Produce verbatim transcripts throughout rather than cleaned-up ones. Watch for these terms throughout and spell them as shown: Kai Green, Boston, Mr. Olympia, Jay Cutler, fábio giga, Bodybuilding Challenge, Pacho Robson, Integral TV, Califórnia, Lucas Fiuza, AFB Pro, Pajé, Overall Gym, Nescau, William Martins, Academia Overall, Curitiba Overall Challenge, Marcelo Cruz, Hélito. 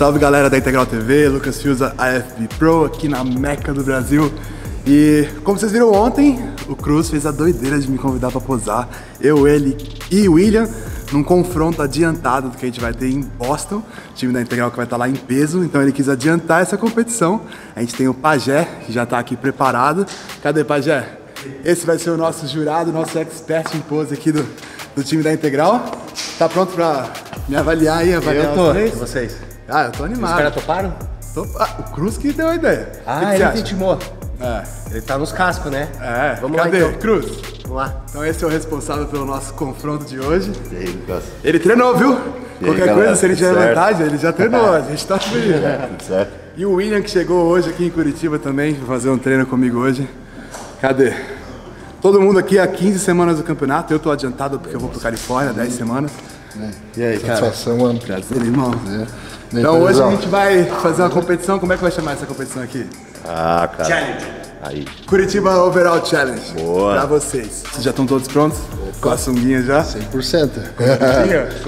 Salve galera da Integral T V, Lucas Fiuza, A F B Pro, aqui na Meca do Brasil. E como vocês viram ontem, o Cruz fez a doideira de me convidar para posar, eu, ele e o William, num confronto adiantado do que a gente vai ter em Boston, o time da Integral que vai estar lá em peso, então ele quis adiantar essa competição. A gente tem o Pajé, que já está aqui preparado. Cadê, Pajé? Esse vai ser o nosso jurado, nosso expert em pose aqui do, do time da Integral. Tá pronto para me avaliar aí? Avaliar eu tô, vocês? vocês? Ah, eu tô animado. Os caras toparam? Tô... Ah, o Cruz que deu a ideia. Ah, que que ele te intimou. É. Ele tá nos cascos, né? É. Vamos Cadê? lá, então. Cruz? Vamos lá. Então esse é o responsável pelo nosso confronto de hoje. E aí, Lucas? Ele treinou, viu? E Qualquer aí, galera, coisa, se ele tiver vantagem, ele já treinou. A gente tá feliz. Tudo certo. E o William, que chegou hoje aqui em Curitiba também, vai fazer um treino comigo hoje. Cadê? Todo mundo aqui há quinze semanas do campeonato. Eu tô adiantado porque eu vou pro Califórnia, dez semanas. E aí, cara? Satisfação, mano. Prazer, irmão. Então hoje a gente vai fazer uma competição. Como é que vai chamar essa competição aqui? Ah, cara. Challenge. Aí. Curitiba Overall Challenge. Boa. Pra vocês. Vocês já estão todos prontos? Opa. Com a sunguinha já? cem por cento. Compridinho?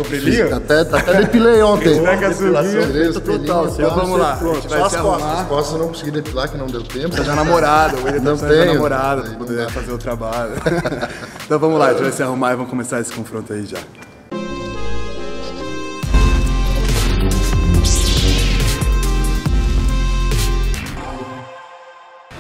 Compridinho? Até, até depilei ontem. Pega a sunguinha. Total. Então vamos lá. Só as costas. As costas eu não consegui depilar, que não deu tempo. Você já namorado. O William não tem namorado pra poder fazer o trabalho. Então vamos lá. A gente vai se arrumar e vamos começar esse confronto aí já.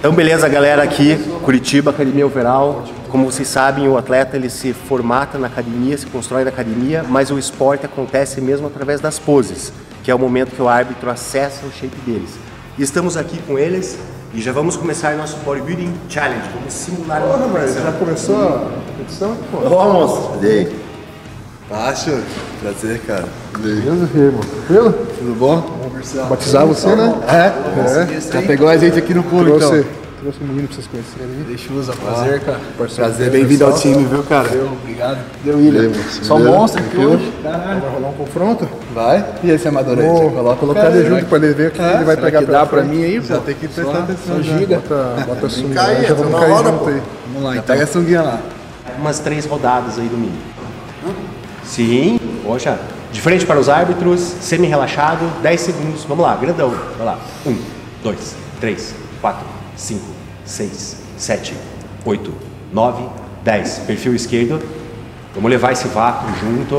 Então beleza galera, aqui Curitiba, Academia Overall. Como vocês sabem, o atleta ele se formata na academia, se constrói na academia, mas o esporte acontece mesmo através das poses, que é o momento que o árbitro acessa o shape deles. E estamos aqui com eles e já vamos começar nosso Bodybuilding Challenge, vamos simular. Porra, mas já começou a competição? Vamos! E aí? Pacho, prazer, cara. Beleza, irmão. Tranquilo? Tudo bom? Batizar você, tá, né? É, é. Já pegou a gente aqui no pulo, então. Trouxe um menino pra vocês conhecerem aí. Deixa eu usar. Prazer, cara. Parceiro. Prazer, bem-vindo ao time, viu, cara? Valeu, obrigado. Deu ilha. Só um monstro aqui hoje. Caralho. Vai rolar um confronto? Vai. E esse amadorante? Vou colocar colocar ele junto pra ele ver que ele vai pegar pra pra mim aí, pô. Já tem que prestar atenção. Giga. Bota a sunguinha. Já vamos cair junto aí. Vamos lá, então. Pega a sunguinha lá. Umas três rodadas aí do mínimo. Sim. Poxa. De frente para os árbitros, semi-relaxado, dez segundos. Vamos lá, grandão. Vai lá. um, dois, três, quatro, cinco, seis, sete, oito, nove, dez. Perfil esquerdo. Vamos levar esse vácuo junto.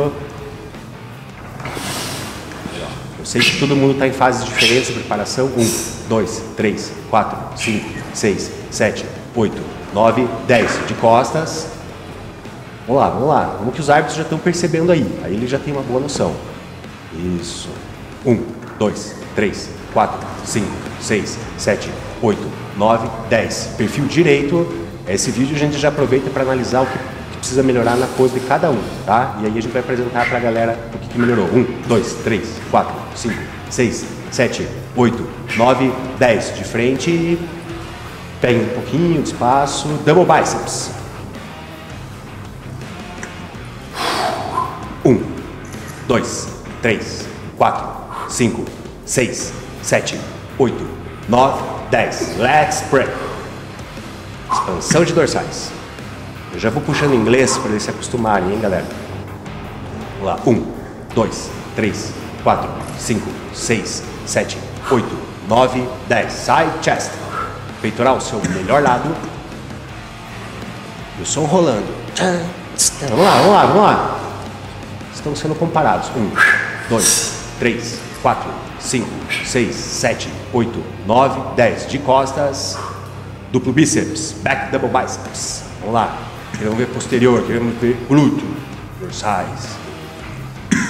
Eu sei que todo mundo está em fases diferentes de preparação. um, dois, três, quatro, cinco, seis, sete, oito, nove, dez. De costas. Vamos lá, vamos lá. Como que os árbitros já estão percebendo aí. Aí ele já tem uma boa noção. Isso. um, dois, três, quatro, cinco, seis, sete, oito, nove, dez. Perfil direito. Esse vídeo a gente já aproveita para analisar o que precisa melhorar na pose de cada um, tá? E aí a gente vai apresentar para a galera o que, que melhorou. um, dois, três, quatro, cinco, seis, sete, oito, nove, dez. De frente. Pega um pouquinho de espaço. Double biceps. um, dois, três, quatro, cinco, seis, sete, oito, nove, dez. Let's prep. Expansão de dorsais. Eu já vou puxando em inglês para eles se acostumarem, hein, galera? Vamos lá. um, dois, três, quatro, cinco, seis, sete, oito, nove, dez. Side chest. Peitoral, seu melhor lado. E o som rolando. Vamos lá, vamos lá, vamos lá. Estão sendo comparados. um, dois, três, quatro, cinco, seis, sete, oito, nove, dez. De costas, duplo bíceps, back double biceps. Vamos lá. Queremos ver posterior, queremos ver glúteo, dorsais.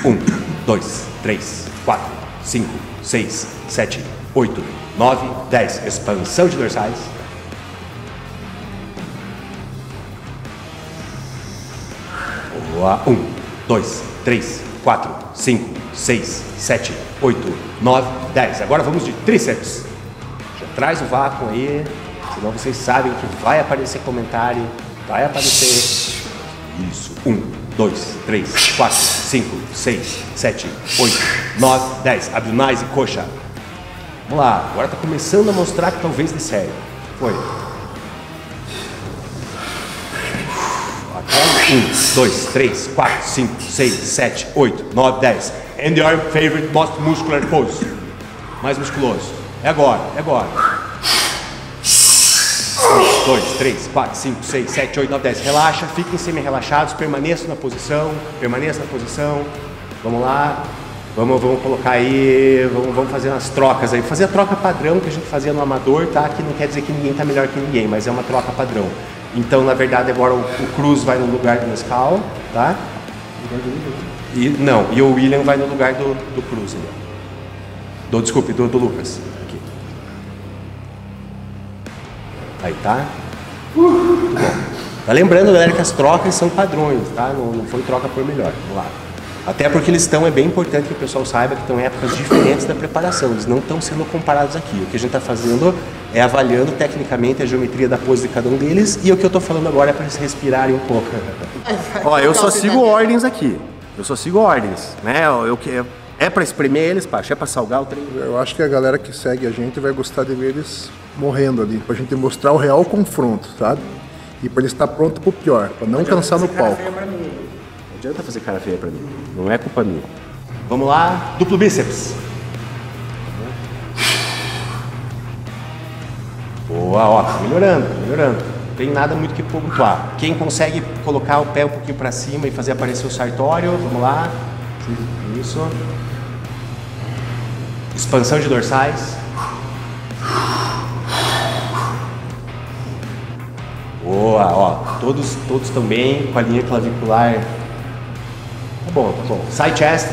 um, dois, três, quatro, cinco, seis, sete, oito, nove, dez. Expansão de dorsais. Boa. um, dois, três, quatro, cinco, seis, sete, oito, nove, dez. Agora vamos de tríceps. Já traz o vácuo aí, senão vocês sabem que vai aparecer comentário, vai aparecer. Isso. um, dois, três, quatro, cinco, seis, sete, oito, nove, dez. Abdominais e coxa. Vamos lá, agora está começando a mostrar que talvez dê sério. Foi. um, dois, três, quatro, cinco, seis, sete, oito, nove, dez. And your favorite most muscular pose. mais musculoso. É agora, é agora. um, dois, três, quatro, cinco, seis, sete, oito, nove, dez. Relaxa, fiquem semi-relaxados, permaneçam na posição, permaneçam na posição. Vamos lá. Vamos, vamos colocar aí, vamos, vamos fazer umas trocas aí. Fazer a troca padrão que a gente fazia no amador, tá? Que não quer dizer que ninguém tá melhor que ninguém, mas é uma troca padrão. Então, na verdade, agora o, o Cruz vai no lugar do Nescau, tá? E, não, e o William vai no lugar do, do Cruz, né? Do, desculpe, do, do Lucas. Aqui. Aí, tá? Muito bom. Tá lembrando, galera, que as trocas são padrões, tá? Não, não foi troca por melhor, vamos lá. Até porque eles estão, é bem importante que o pessoal saiba que estão em épocas diferentes da preparação, eles não estão sendo comparados aqui. O que a gente está fazendo é avaliando tecnicamente a geometria da pose de cada um deles e o que eu estou falando agora é para eles respirarem um pouco. Ó, eu só sigo ordens aqui, eu só sigo ordens, né? Eu, eu, é para espremer eles, Pacho, é para salgar o treino. Eu acho que a galera que segue a gente vai gostar de ver eles morrendo ali, para a gente mostrar o real confronto, sabe? E para ele estar pronto para o pior, para não cansar no palco. Não adianta fazer cara feia pra mim, não é culpa minha. Vamos lá, duplo bíceps. Boa, ó, melhorando, melhorando. Não tem nada muito que pontuar. Quem consegue colocar o pé um pouquinho pra cima e fazer aparecer o sartório, vamos lá. Isso. Expansão de dorsais. Boa, ó, todos, todos também com a linha clavicular. Tá bom, tá bom. Side chest.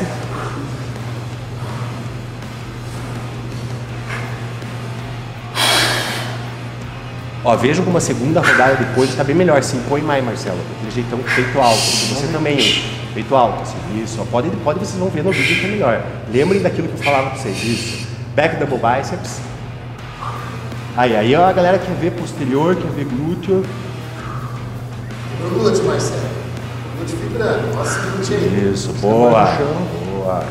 Ó, vejam como a segunda rodada depois está bem melhor. Se impõe mais, Marcelo. Aquele jeitão peito alto. Você também, peito alto. Assim, isso, ó. Pode, pode, vocês vão ver no vídeo que é melhor. Lembrem daquilo que eu falava pra vocês. Isso. Back double biceps. Aí, aí, ó, a galera quer ver posterior, quer ver glúteo. Meu glúteo, Marcelo. Isso, boa, boa,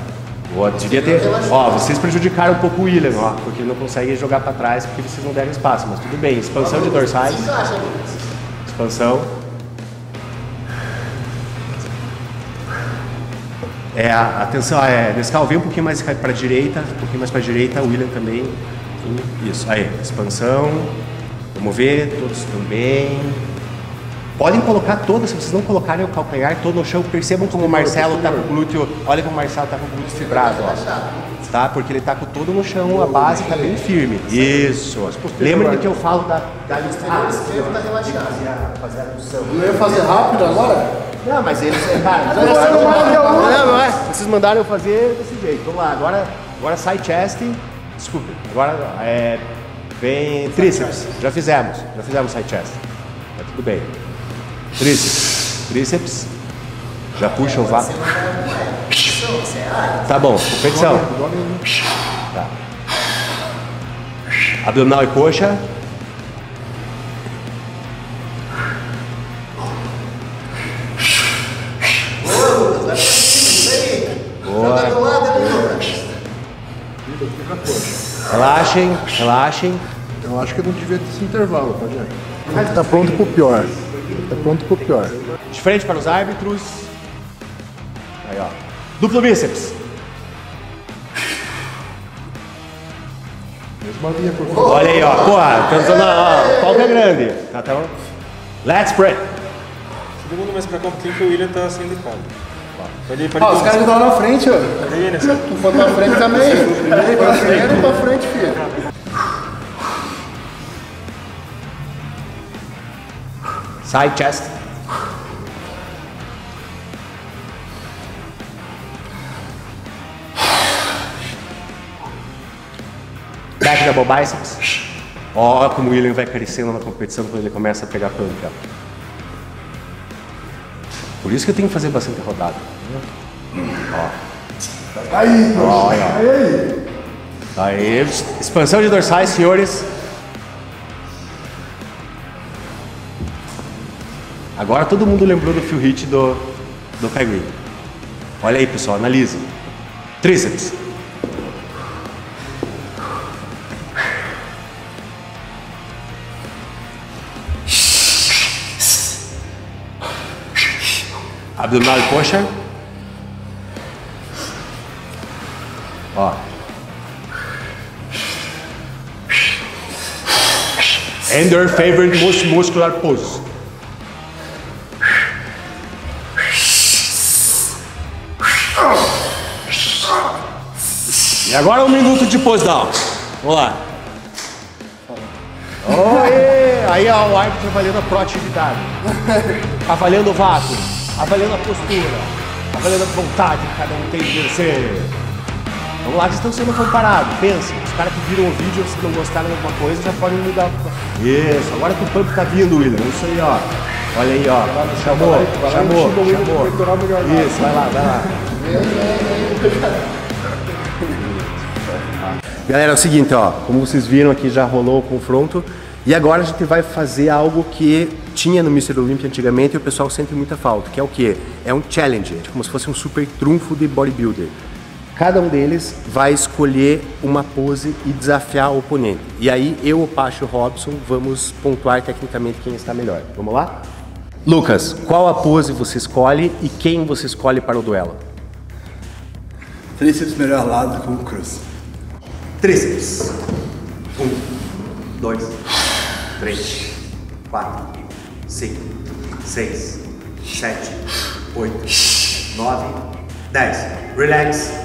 boa, devia ter, ó, vocês prejudicaram um pouco o William, ó, porque ele não consegue jogar para trás porque vocês não deram espaço, mas tudo bem, expansão de dorsais, expansão, é, atenção, é, Nescau, vem um pouquinho mais para direita, um pouquinho mais para direita, o William também, isso, aí, expansão, vamos ver, todos também. Podem colocar todas, se vocês não colocarem o calcanhar todo no chão, percebam como o Marcelo está com o glúteo, olha como o Marcelo está com o glúteo fibrado, ó, tá? Porque ele está com todo no chão, a base está bem firme. Isso. Lembrem do que eu falo da... da ah, esquerda está relaxada. Não ia fazer rápido agora? Não, mas eles... Vocês mandaram eu fazer desse jeito. Vamos lá, agora, agora side chest. Desculpa, agora é... Vem tríceps. Já fizemos, já fizemos side chest. Tá tudo bem. Tríceps, tríceps, já puxa o vácuo. Tá bom, competição. Tá. Abdominal e coxa. Boa. Relaxem, relaxem. Eu acho que eu não devia ter esse intervalo, pode ir. Tá pronto pro pior. Tá pronto pro pior. De frente para os árbitros. Aí, ó. Duplo bíceps. Mesma linha, por favor. Olha aí, ó. Porra, tá usando a... O palco é grande. Tá, tá bom? Let's pray. Todo mundo mais pra cá um pouquinho que o William tá sendo indicado. Ó, os caras estão lá na frente, ó. Aí, né? Tu foi pra frente também. Primeiro pra frente, pra frente, filho. Side chest. Back double biceps. Ó, como o William vai crescendo na competição quando ele começa a pegar pelo campo. Por isso que eu tenho que fazer bastante rodada. Ó. Aí, ó, aí. Aí, expansão de dorsais, senhores. Agora todo mundo lembrou do feel hit do, do Kai Green. Olha aí, pessoal, analise. Tríceps. Abdominal e coxa. Ó. and their favorite most muscular pose. E agora um minuto de pose down. Vamos lá. Oh, aí ó, o árbitro avaliando a proatividade, avaliando o vácuo, avaliando a postura, avaliando a vontade que cada um tem de vencer. Vamos lá, que estão sendo comparados. Pensa, os caras que viram o vídeo, se não gostaram de alguma coisa, já podem mudar. Isso, agora que o pump tá vindo, William. Isso aí, ó. Olha aí, ó. Chamou, chamou, chamou. chamou. Isso, vai lá, vai lá. Galera, é o seguinte, ó. Como vocês viram aqui, já rolou o confronto. E agora a gente vai fazer algo que tinha no mister Olympia antigamente e o pessoal sente muita falta, que é o quê? É um challenge, é como se fosse um super trunfo de bodybuilder. Cada um deles vai escolher uma pose e desafiar o oponente. E aí eu, o Pacho Robson, vamos pontuar tecnicamente quem está melhor. Vamos lá? Lucas, qual a pose você escolhe e quem você escolhe para o duelo? Tríceps melhor lado com o Cruz. Tríceps. Um, dois, três, quatro, cinco, seis, sete, oito, nove, dez. Relax.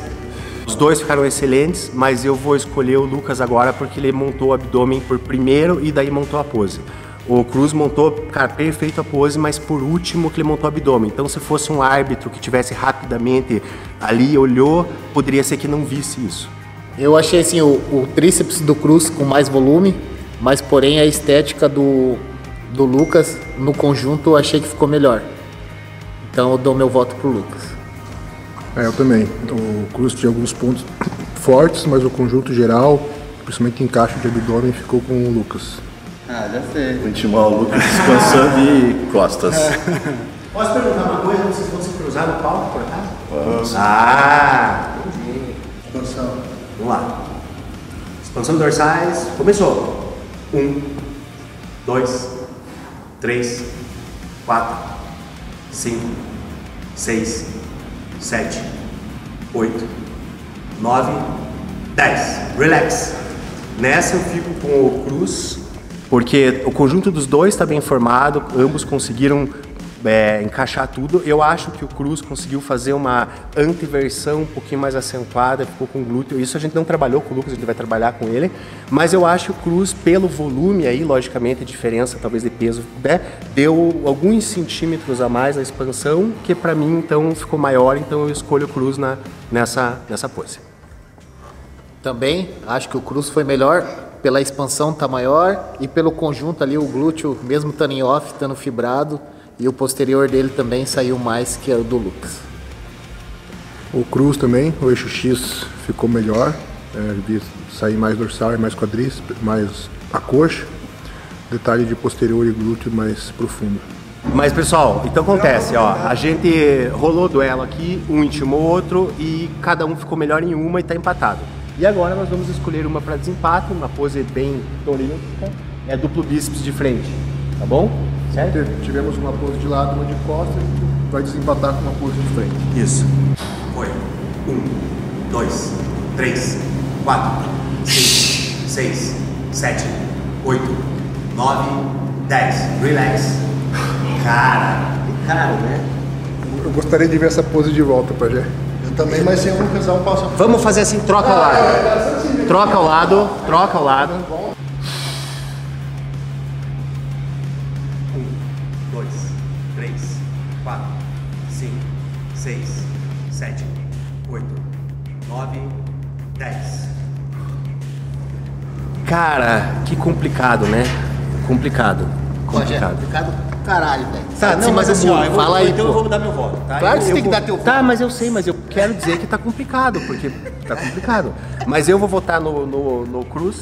Os dois ficaram excelentes, mas eu vou escolher o Lucas agora porque ele montou o abdômen por primeiro e daí montou a pose. O Cruz montou, cara, perfeito a pose, mas por último que ele montou o abdômen. Então se fosse um árbitro que tivesse rapidamente ali, olhou, poderia ser que não visse isso. Eu achei assim, o, o tríceps do Cruz com mais volume, mas porém a estética do, do Lucas no conjunto eu achei que ficou melhor. Então eu dou meu voto pro Lucas. É, eu também. O Cruz tinha alguns pontos fortes, mas o conjunto geral, principalmente em caixa de abdômen, ficou com o Lucas. Ah, já sei. Vou intimar o Lucas descansando de costas. É. Posso perguntar uma coisa? Vocês vão se cruzar no palco, por acaso? Vamos. Ah! Entendi. Expansão. Vamos lá. Expansão dorsais. Começou. Um, dois, três, quatro, cinco, seis, sete, oito, nove, dez. Relax. Nessa eu fico com o Cruz, porque o conjunto dos dois está bem formado, ambos conseguiram é, encaixar tudo. Eu acho que o Cruz conseguiu fazer uma anteversão um pouquinho mais acentuada, ficou com glúteo. Isso a gente não trabalhou com o Lucas, a gente vai trabalhar com ele. Mas eu acho que o Cruz, pelo volume aí, logicamente, a diferença talvez de peso, né, deu alguns centímetros a mais na expansão, que para mim, então, ficou maior. Então eu escolho o Cruz na, nessa, nessa pose. Também acho que o Cruz foi melhor. Pela expansão tá maior e pelo conjunto ali, o glúteo, mesmo estando em off, estando fibrado, e o posterior dele também saiu mais que o do Lucas. O Cruz também, o eixo X ficou melhor, é, sair mais dorsal e mais quadris, mais a coxa, detalhe de posterior e glúteo mais profundo. Mas pessoal, então acontece, ó, a gente rolou o duelo aqui, um intimou o outro e cada um ficou melhor em uma e tá empatado. E agora nós vamos escolher uma para desempate, uma pose bem torílica, é duplo bíceps de frente, tá bom? Certo? Tivemos uma pose de lado, uma de costas, vai desempatar com uma pose de frente. Isso. Foi. Um, dois, três, quatro, cinco, seis, sete, oito, nove, dez. Relax. Cara, que caro, né? Eu gostaria de ver essa pose de volta, Pajé. Também, mas sem um casal passa. Vamos fazer assim, troca ao lado. Troca ao lado, troca ao lado. Um, dois, três, quatro, cinco, seis, sete, oito, nove, dez. Cara, que complicado, né? Complicado. Complicado. Complicado. Caralho, velho. Tá, tá, não, mas assim, ó, eu vou, fala aí, então pô. Eu vou mudar meu voto, tá? Claro que você tem que vou... dar teu voto. Tá, mas eu sei, mas eu quero dizer que tá complicado, porque tá complicado. Mas eu vou votar no, no, no Cruz,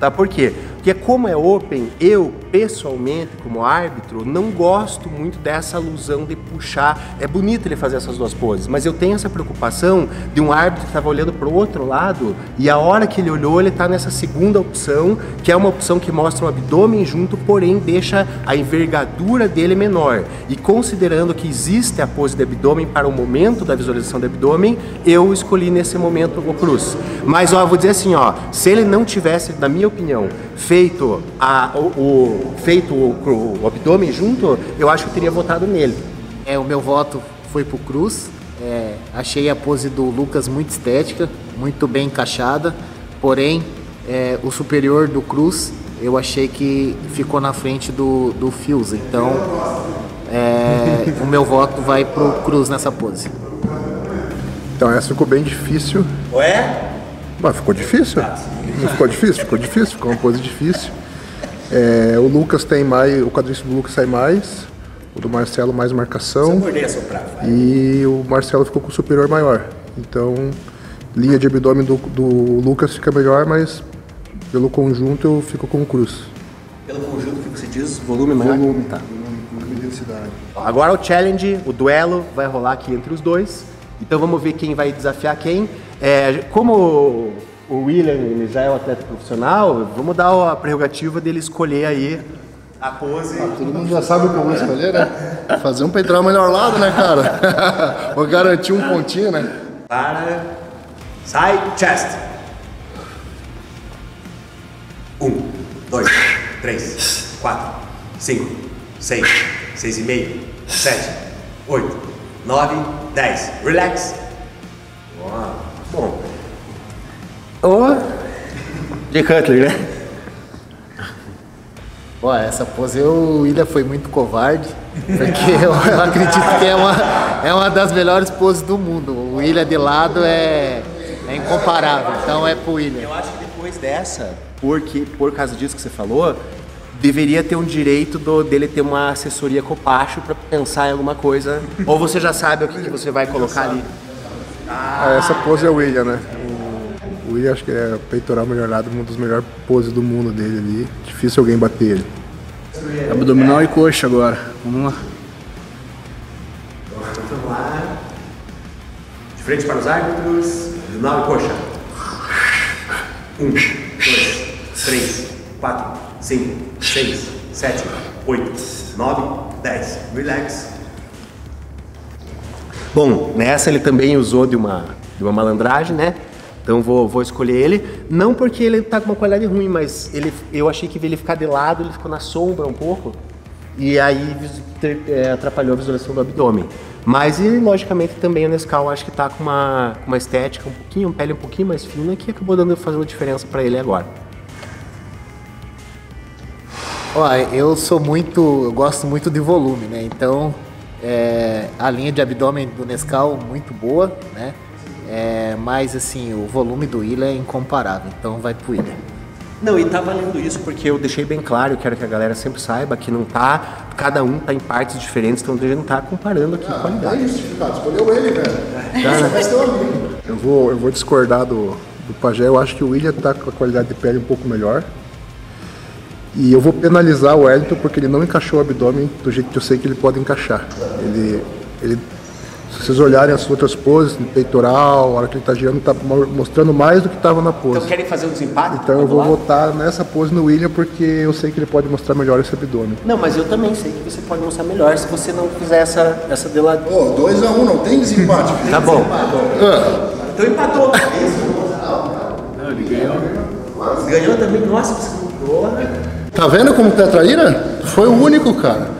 tá? Por quê? Porque como é open, eu, pessoalmente, como árbitro, não gosto muito dessa alusão de puxar. É bonito ele fazer essas duas poses, mas eu tenho essa preocupação de um árbitro que tava olhando pro outro lado e a hora que ele olhou, ele tá nessa segunda opção, que é uma opção que mostra o abdômen junto, porém deixa a envergadura dele menor. E considerando que existe a pose de abdômen para o momento da visualização do abdômen, eu escolhi nesse momento o Cruz. Mas ó, eu vou dizer assim, ó, se ele não tivesse, na minha opinião, feito, a, o, o, feito o, o abdômen junto, eu acho que eu teria votado nele. É, o meu voto foi pro Cruz. É, achei a pose do Lucas muito estética, muito bem encaixada, porém é, o superior do Cruz eu achei que ficou na frente do, do Fiuza, então é, o meu voto vai pro Cruz nessa pose. Então essa ficou bem difícil. Ué? Mas ficou difícil, não ficou difícil, ficou difícil, ficou uma pose difícil. É, o Lucas tem mais, o quadríceps do Lucas sai mais. O do Marcelo mais marcação, prato, e o Marcelo ficou com o superior maior. Então, linha de abdômen do, do Lucas fica melhor, mas pelo conjunto eu fico com o Cruz. Pelo conjunto, que você diz? Volume maior? Volume, tá. Volume, densidade. Agora o challenge, o duelo, vai rolar aqui entre os dois. Então vamos ver quem vai desafiar quem. É, como o William ele já é um atleta profissional, vamos dar a prerrogativa dele escolher aí a pose. Ah, todo mundo já sabe o que eu vou escolher, né? Fazer um pra entrar o melhor lado, né, cara? Vou garantir um pontinho, né? Para. Sai, chest. Um, dois, três, quatro, cinco, seis, seis e meio, sete, oito, nove, dez. Relax. Uau. Bom. Ô, Jay Cutler, né? Ó, essa pose o William foi muito covarde, porque eu acredito que é uma, é uma das melhores poses do mundo. O William de lado é, é incomparável, então é pro William. Eu acho que depois dessa, porque, por causa disso que você falou, deveria ter um direito do, dele ter uma assessoria com o Pacho pra pensar em alguma coisa. Ou você já sabe o que, que você vai colocar ali. Ah, essa pose é o William, né? O William acho que é peitoral melhorado, uma das melhores poses do mundo dele ali. Difícil alguém bater ele. Abdominal e coxa agora. Vamos lá. Vamos lá. De frente para os árbitros. Abdominal e coxa. Um, dois, três, quatro, cinco, seis, sete, oito, nove, dez. Relax. Bom, nessa ele também usou de uma, de uma malandragem, né? Então vou, vou escolher ele, não porque ele tá com uma qualidade ruim, mas ele, eu achei que ele ficar de lado, ele ficou na sombra um pouco, e aí atrapalhou a visualização do abdômen. Mas e, logicamente também o Nescau acho que tá com uma, uma estética um pouquinho, uma pele um pouquinho mais fina, que acabou dando, fazendo diferença para ele agora. Ó, eu sou muito, eu gosto muito de volume, né, então é, a linha de abdômen do Nescau muito boa, né. É, mas assim, o volume do William é incomparável, então vai pro William. Não, e tá valendo isso porque eu deixei bem claro, eu quero que a galera sempre saiba que não tá, cada um tá em partes diferentes, então a gente não tá comparando aqui ah, a qualidade. É isso, Ricardo, escolheu ele, velho. Tá, né? eu, vou, eu vou discordar do, do Pajé, eu acho que o William tá com a qualidade de pele um pouco melhor. E eu vou penalizar o Hélito porque ele não encaixou o abdômen do jeito que eu sei que ele pode encaixar. Ele... ele Se vocês olharem as outras poses, no peitoral, a hora que ele está girando, está mostrando mais do que estava na pose. Então querem fazer um desempate? Então eu vou votar nessa pose no William, porque eu sei que ele pode mostrar melhor esse abdômen. Não, mas eu também sei que você pode mostrar melhor se você não fizer essa, essa de lado. Ô, dois a um, não tem desempate. Tem tá bom. Ah. Então empatou. Não, ele ganhou. Nossa, ganhou também. Nossa, você mudou. Tá vendo como tá traíra? Foi o único, cara.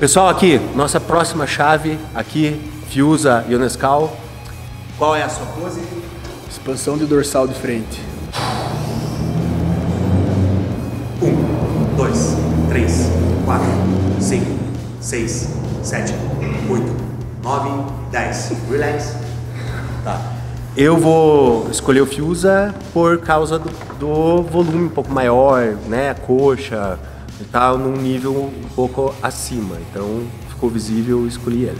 Pessoal, aqui, nossa próxima chave, aqui, Fiuza e Nescau. Qual é a sua pose? Expansão de dorsal de frente. Um, dois, três, quatro, cinco, seis, sete, oito, nove, dez. Relax. Tá. Eu vou escolher o Fiuza por causa do, do volume um pouco maior, né, a coxa. Ele tá num nível um pouco acima, então ficou visível, eu escolhi ele.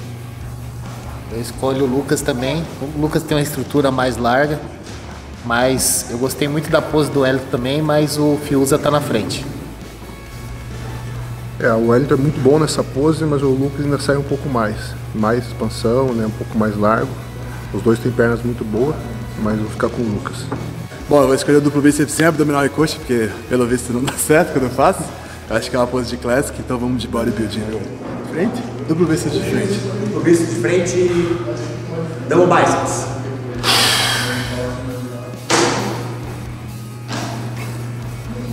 Eu escolho o Lucas também. O Lucas tem uma estrutura mais larga, mas eu gostei muito da pose do Hélito também, mas o Fiuza tá na frente. É, o Hélito é muito bom nessa pose, mas o Lucas ainda sai um pouco mais. Mais expansão, né, um pouco mais largo. Os dois têm pernas muito boas, mas vou ficar com o Lucas. Bom, eu vou escolher o duplo bíceps sem abdominal e coxa, porque pelo visto não dá certo quando eu faço. Acho que é uma pose de classic, então vamos de bodybuilding. Frente? Duplo bíceps de frente. Duplo bíceps de frente e double biceps.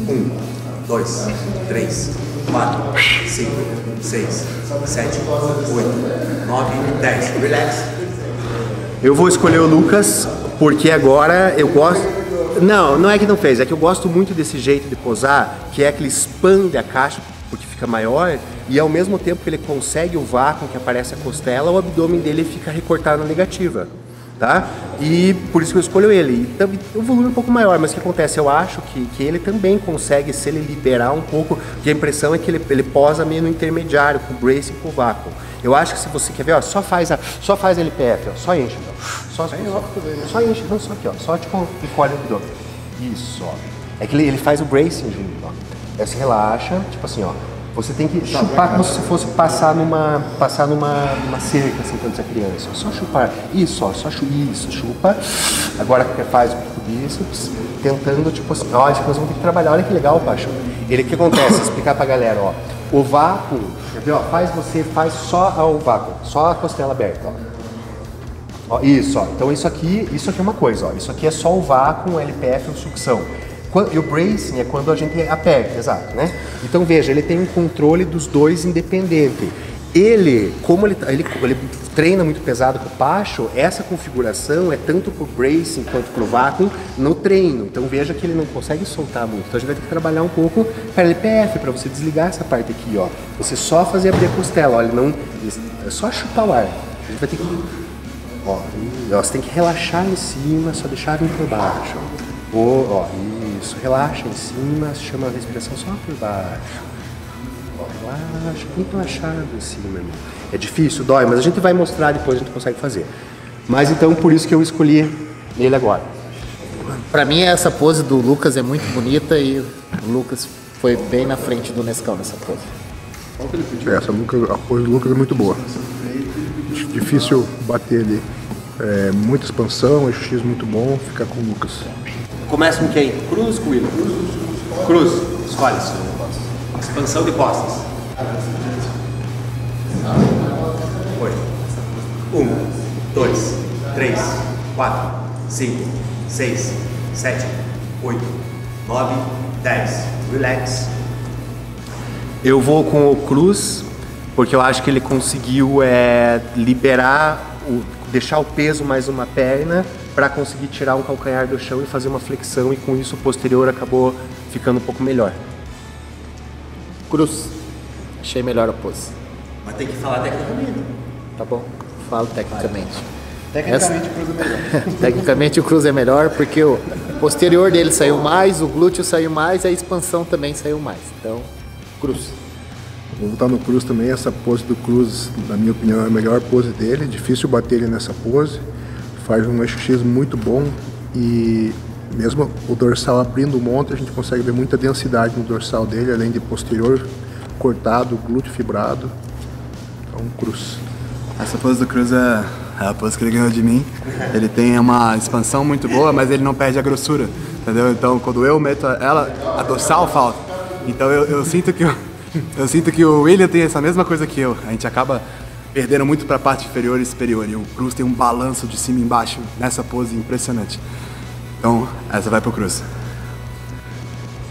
Um, dois, três, quatro, cinco, seis, sete, oito, nove, dez. Relax. Eu vou escolher o Lucas porque agora eu gosto... Não, não é que não fez, é que eu gosto muito desse jeito de posar, que é que ele expande a caixa, porque fica maior, e ao mesmo tempo que ele consegue o vácuo que aparece a costela, o abdômen dele fica recortado na negativa, tá? E por isso que eu escolho ele. O volume é um pouco maior, mas o que acontece? Eu acho que, que ele também consegue, se ele liberar um pouco, porque a impressão é que ele, ele posa meio no intermediário, com o brace e com o vácuo. Eu acho que se você quer ver, ó, só faz a, só faz a L P F, ó, só enche, ó, só, só, só enche, não, só aqui, ó, só tipo encolhe o abdômen. Isso, ó. É que ele, ele faz o bracing junto, ó. Aí você relaxa, tipo assim, ó. Você tem que chupar como se fosse passar numa, passar numa, numa cerca, assim, quando você é criança. Só chupar, isso, ó, só chupa, isso, chupa. Agora faz o bíceps, tentando, tipo assim, ó, nós vamos ter que trabalhar, olha que legal, Pacho. Ele, o que acontece? Explicar pra galera, ó. O vácuo, quer ver, ó, faz você, faz só o vácuo, só a costela aberta, ó. Ó, isso, ó, então isso aqui, isso aqui é uma coisa, ó, isso aqui é só o vácuo, o L P F ou sucção. E o bracing é quando a gente aperta, exato, né? Então veja, ele tem um controle dos dois independente. Ele, como ele, ele, ele treina muito pesado com o Pacho, essa configuração é tanto pro bracing quanto pro vácuo no treino. Então veja que ele não consegue soltar muito. Então a gente vai ter que trabalhar um pouco para L P F, para você desligar essa parte aqui, ó. Você só fazer abrir a costela, olha, não, é só chupar o ar. A gente vai ter que, ó, você tem que relaxar em cima, só deixar vir por baixo. Ou, ó, isso, relaxa em cima, chama a respiração só por baixo. Relaxa, bem relaxado em cima, irmão. É difícil, dói, mas a gente vai mostrar depois, a gente consegue fazer. Mas então, por isso que eu escolhi ele agora. Pra mim, essa pose do Lucas é muito bonita e o Lucas foi bem na frente do Nescau nessa pose. Essa a pose do Lucas é muito boa. Difícil bater ali. É, muita expansão, eixo X muito bom, ficar com o Lucas. Começa com quem? Cruz, com William? Cruz, escolhe. Expansão de costas. Foi. Um, dois, três, quatro, cinco, seis, sete, oito, nove, dez. Relax. Eu vou com o Cruz, porque eu acho que ele conseguiu é, liberar, o, deixar o peso mais uma perna, para conseguir tirar um calcanhar do chão e fazer uma flexão, e com isso o posterior acabou ficando um pouco melhor. Cruz. Achei melhor a pose. Mas tem que falar tecnicamente. Tá bom, falo tecnicamente. Vai. Tecnicamente Essa... o Cruz é melhor. Tecnicamente o Cruz é melhor porque o posterior dele saiu mais, o glúteo saiu mais, a expansão também saiu mais. Então, Cruz. Vou voltar no Cruz também. Essa pose do Cruz, na minha opinião, é a melhor pose dele. Difícil bater ele nessa pose. Faz um eixo X muito bom e... Mesmo o dorsal abrindo um monte, a gente consegue ver muita densidade no dorsal dele, além de posterior cortado, glúteo fibrado. Então, Cruz. Essa pose do Cruz é a pose que ele ganhou de mim. Ele tem uma expansão muito boa, mas ele não perde a grossura, entendeu? Então, quando eu meto ela, a dorsal falta. Então, eu, eu sinto que eu, eu sinto que o William tem essa mesma coisa que eu. A gente acaba perdendo muito para a parte inferior e superior. E o Cruz tem um balanço de cima e embaixo nessa pose impressionante. Então, essa vai pro Cruz.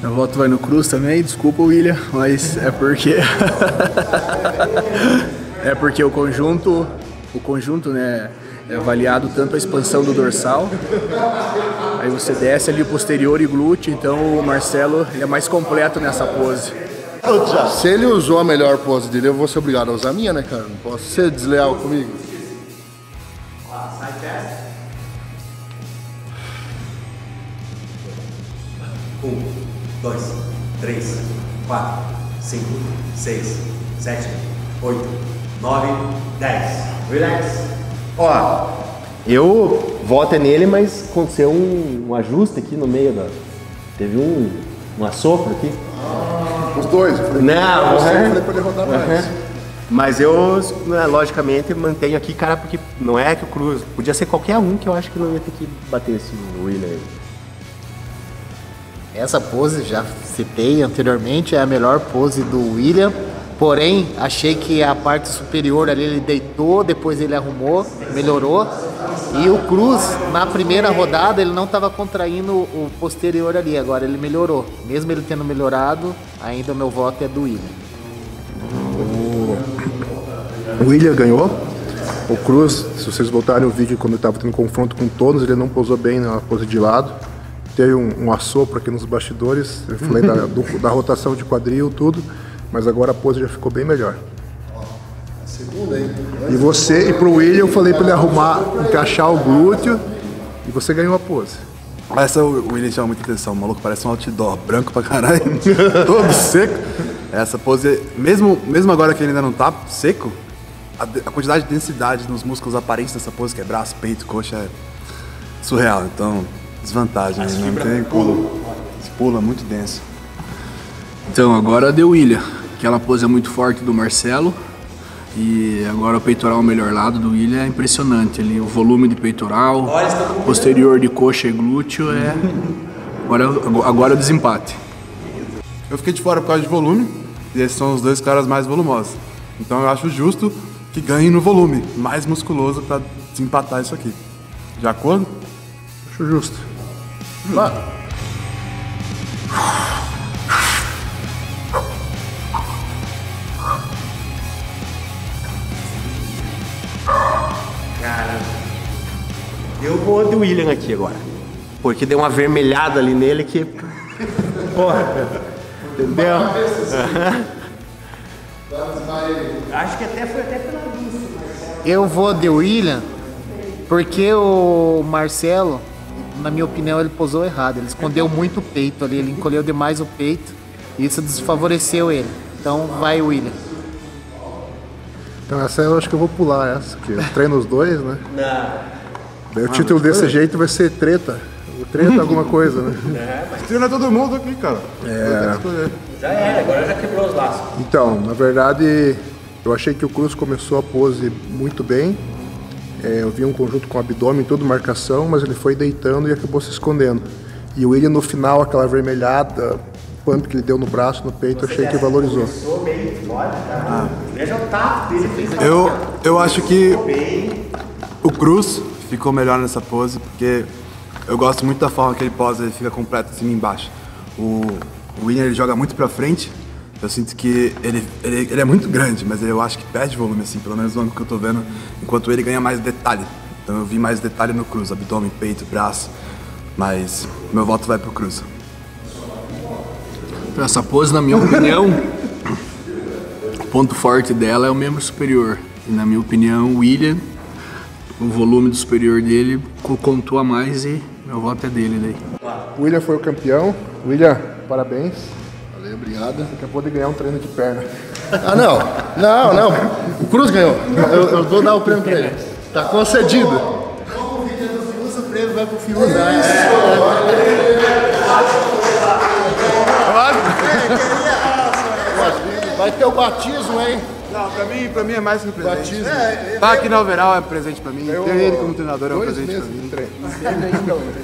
Meu voto vai no Cruz também, desculpa, William, mas é porque... é porque o conjunto, o conjunto, né, é avaliado tanto a expansão do dorsal, aí você desce ali o posterior e glúteo, então o Marcelo ele é mais completo nessa pose. Se ele usou a melhor pose dele, eu vou ser obrigado a usar a minha, né, cara? Não posso ser desleal comigo. Sai dessa. Um, dois, três, quatro, cinco, seis, sete, oito, nove, dez. Relax. Ó, eu voto nele, mas aconteceu um, um ajuste aqui no meio da... Teve um, um assopro aqui. Ah, os dois. Eu falei, não, você é? Falei pra derrotar mais. Uhum. Mas eu, né, logicamente, mantenho aqui, cara, porque não é que o Cruz... Podia ser qualquer um que eu acho que não ia ter que bater esse William aí. Essa pose, já citei anteriormente, é a melhor pose do William, Porém, achei que a parte superior ali ele deitou, depois ele arrumou, melhorou. E o Cruz, na primeira rodada, ele não estava contraindo o posterior ali, agora ele melhorou. Mesmo ele tendo melhorado, ainda o meu voto é do William. O William ganhou. O Cruz, se vocês voltarem o vídeo quando eu estava tendo confronto com todos, ele não pousou bem na pose de lado. Teve um, um assopro aqui nos bastidores, eu falei da, do, da rotação de quadril, tudo. Mas agora a pose já ficou bem melhor. E você, e pro William eu falei para ele arrumar, encaixar o glúteo e você ganhou a pose. Essa o William chama muita atenção, o maluco parece um outdoor, branco pra caralho, todo seco. Essa pose, mesmo, mesmo agora que ele ainda não tá seco, a, a quantidade de densidade nos músculos aparentes dessa pose, que é braço, peito, coxa, é surreal. Então, desvantagem, né? Não tem pulo, pula muito denso. Então agora deu William, aquela pose é muito forte do Marcelo. E agora o peitoral ao melhor lado do William é impressionante ali, o volume de peitoral, posterior de coxa e glúteo é... Agora, agora é o desempate. Eu fiquei de fora por causa de volume, e esses são os dois caras mais volumosos. Então eu acho justo que ganhe no volume, mais musculoso pra desempatar isso aqui. De acordo? Acho justo. Hum. Mas... Eu vou de William aqui agora, porque deu uma vermelhada ali nele que... Porra, entendeu? Acho que até foi até pela luz. Eu vou de William, porque o Marcelo, na minha opinião, ele posou errado. Ele escondeu muito o peito ali, ele encolheu demais o peito e isso desfavoreceu ele. Então vai William. Então essa eu acho que eu vou pular essa, porque eu treino os dois, né? Não. O título ah, desse jeito vai ser treta, treta alguma coisa, né? É, mas treina todo mundo aqui, cara. É. Já era, agora já quebrou os laços. Então, na verdade, eu achei que o Cruz começou a pose muito bem. É, eu vi um conjunto com abdômen, tudo, marcação, mas ele foi deitando e acabou se escondendo. E o William no final, aquela vermelhada, pump que ele deu no braço, no peito, você achei que valorizou. Começou meio fora, cara. Veja o tato dele, fez eu, eu acho que o Cruz ficou melhor nessa pose, porque eu gosto muito da forma que ele posa, ele fica completo assim embaixo. O, o William ele joga muito pra frente, eu sinto que ele, ele, ele é muito grande, mas eu acho que perde volume assim, pelo menos no ângulo que eu tô vendo, enquanto ele ganha mais detalhe. Então eu vi mais detalhe no Cruz, abdômen, peito, braço, mas meu voto vai pro Cruz. Essa pose, na minha opinião, o ponto forte dela é o membro superior, e na minha opinião o William, o volume do superior dele contou a mais e meu voto é dele daí. O William foi o campeão. William, parabéns. Valeu, obrigado. Acabou de ganhar um treino de perna. Ah, não. Não, não. O Cruz ganhou. Eu, eu vou dar o prêmio pra ele. Tá concedido. Como o vídeo é do Fiuza, o prêmio vai pro Fiuza. Vai ter o batismo, hein? Não, pra mim, pra mim é mais que um presente. Batismo. É, é, tá aqui na Overall é presente pra mim. Eu, ter ele como treinador é um presente pra mim.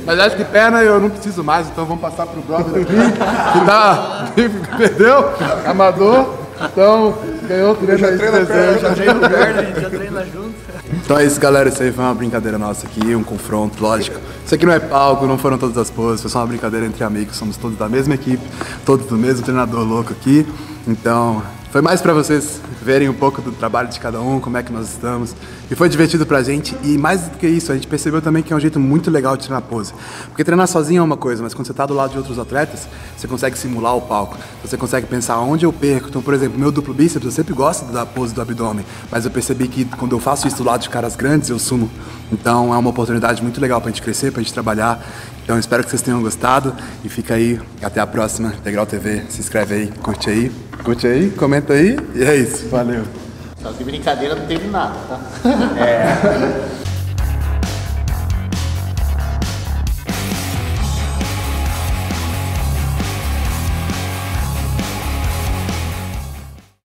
Mas acho que perna eu não preciso mais, então vamos passar pro brother aqui, que tá, perdeu, amador, então ganhou o treino já treina presente. Já treina perna, a gente já treina junto. Então é isso, galera, isso aí foi uma brincadeira nossa aqui, um confronto, lógico. Isso aqui não é palco, não foram todas as poses, foi só uma brincadeira entre amigos, somos todos da mesma equipe, todos do mesmo treinador louco aqui, então... Foi mais para vocês verem um pouco do trabalho de cada um, como é que nós estamos. E foi divertido pra gente. E mais do que isso, a gente percebeu também que é um jeito muito legal de treinar pose. Porque treinar sozinho é uma coisa, mas quando você tá do lado de outros atletas, você consegue simular o palco. Você consegue pensar onde eu perco. Então, por exemplo, meu duplo bíceps, eu sempre gosto da pose do abdômen. Mas eu percebi que quando eu faço isso do lado de caras grandes, eu sumo. Então, é uma oportunidade muito legal pra gente crescer, pra gente trabalhar. Então, espero que vocês tenham gostado. E fica aí. Até a próxima. Integral T V. Se inscreve aí, curte aí. Curte aí, comenta aí e é isso, valeu. Só que brincadeira não teve nada, tá? É.